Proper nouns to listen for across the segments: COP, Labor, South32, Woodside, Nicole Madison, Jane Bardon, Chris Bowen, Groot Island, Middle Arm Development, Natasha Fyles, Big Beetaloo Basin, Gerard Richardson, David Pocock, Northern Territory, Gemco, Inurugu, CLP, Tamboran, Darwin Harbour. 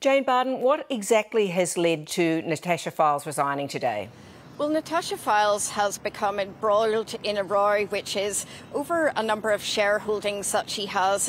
Jane Bardon, what exactly has led to Natasha Fyles resigning today? Well, Natasha Fyles has become embroiled in a row, which is over a number of shareholdings that she has.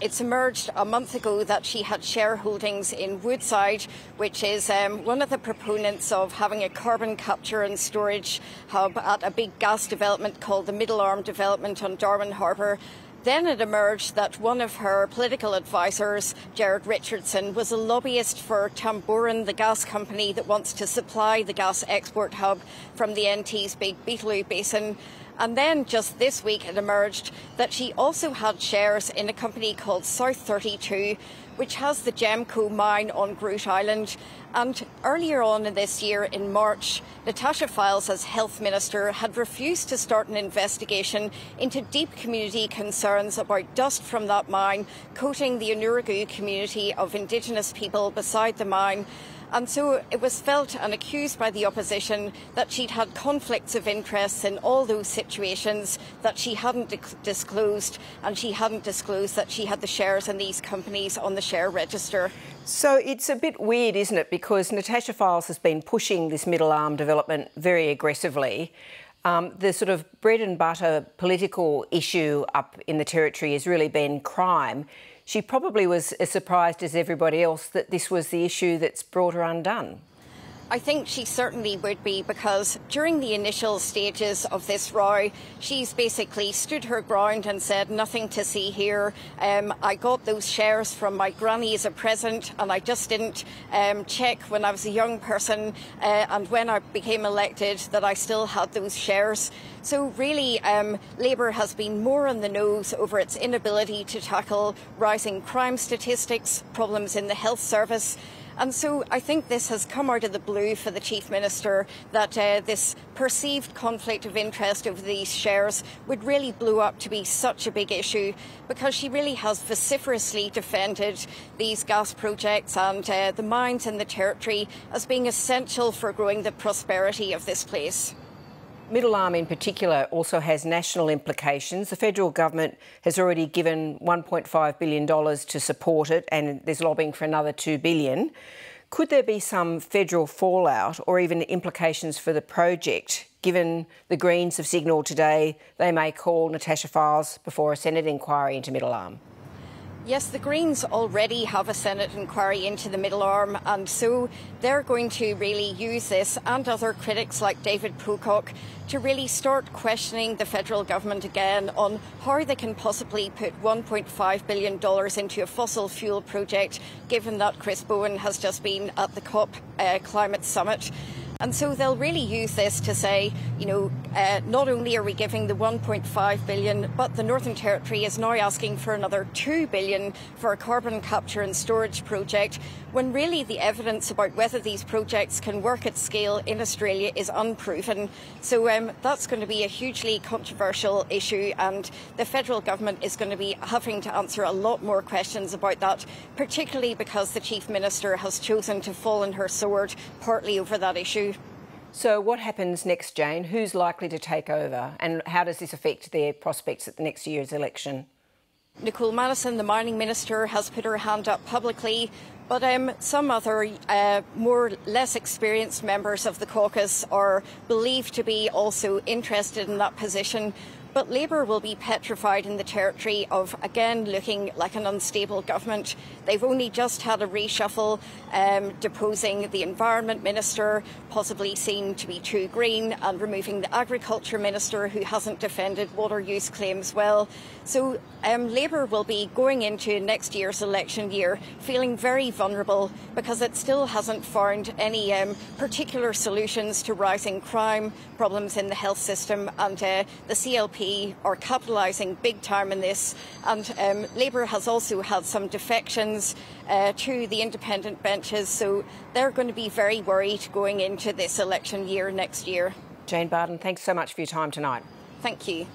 It's emerged a month ago that she had shareholdings in Woodside, which is one of the proponents of having a carbon capture and storage hub at a big gas development called the Middle Arm Development on Darwin Harbour. Then it emerged that one of her political advisors, Gerard Richardson, was a lobbyist for Tamboran, the gas company that wants to supply the gas export hub from the NT's Big Beetaloo Basin. And then just this week it emerged that she also had shares in a company called South32, which has the Gemco mine on Groot Island. And earlier on in this year, in March, Natasha Fyles, as Health Minister, had refused to start an investigation into deep community concerns about dust from that mine coating the Inurugu community of Indigenous people beside the mine. And so it was felt and accused by the opposition that she'd had conflicts of interests in all those situations, that she hadn't disclosed, and she hadn't disclosed that she had the shares in these companies on the share register. So it's a bit weird, isn't it? Because Natasha Fyles has been pushing this Middle Arm development very aggressively. The sort of bread and butter political issue up in the Territory has really been crime. She probably was as surprised as everybody else that this was the issue that's brought her undone. I think she certainly would be, because during the initial stages of this row, she's basically stood her ground and said, nothing to see here. I got those shares from my granny as a present, and I just didn't check when I was a young person and when I became elected that I still had those shares. So really, Labour has been more on the nose over its inability to tackle rising crime statistics, problems in the health service. And so I think this has come out of the blue for the Chief Minister, that this perceived conflict of interest over these shares would really blow up to be such a big issue, because she really has vociferously defended these gas projects and the mines in the Territory as being essential for growing the prosperity of this place. Middle Arm in particular also has national implications. The federal government has already given $1.5 billion to support it, and there's lobbying for another $2 billion. Could there be some federal fallout or even implications for the project, given the Greens have signalled today they may call Natasha Fyles before a Senate inquiry into Middle Arm? Yes, the Greens already have a Senate inquiry into the Middle Arm, and so they're going to really use this and other critics like David Pocock to really start questioning the federal government again on how they can possibly put $1.5 billion into a fossil fuel project, given that Chris Bowen has just been at the COP climate summit. And so they'll really use this to say, you know, not only are we giving the $1.5 billion, but the Northern Territory is now asking for another $2 billion for a carbon capture and storage project, when really the evidence about whether these projects can work at scale in Australia is unproven. So that's going to be a hugely controversial issue, and the federal government is going to be having to answer a lot more questions about that, particularly because the Chief Minister has chosen to fall on her sword partly over that issue. So what happens next, Jane? Who's likely to take over, and how does this affect their prospects at the next year's election? Nicole Madison, the mining minister, has put her hand up publicly, but some other less experienced members of the caucus are believed to be also interested in that position. But Labour will be petrified in the Territory of, again, looking like an unstable government. They've only just had a reshuffle, deposing the Environment Minister, possibly seen to be too green, and removing the Agriculture Minister, who hasn't defended water use claims well. So Labour will be going into next year's election year feeling very vulnerable, because it still hasn't found any particular solutions to rising crime, problems in the health system, and the CLP are capitalising big time in this. And Labour has also had some defections to the independent benches, so they're going to be very worried going into this election year next year. Jane Bardon, thanks so much for your time tonight. Thank you.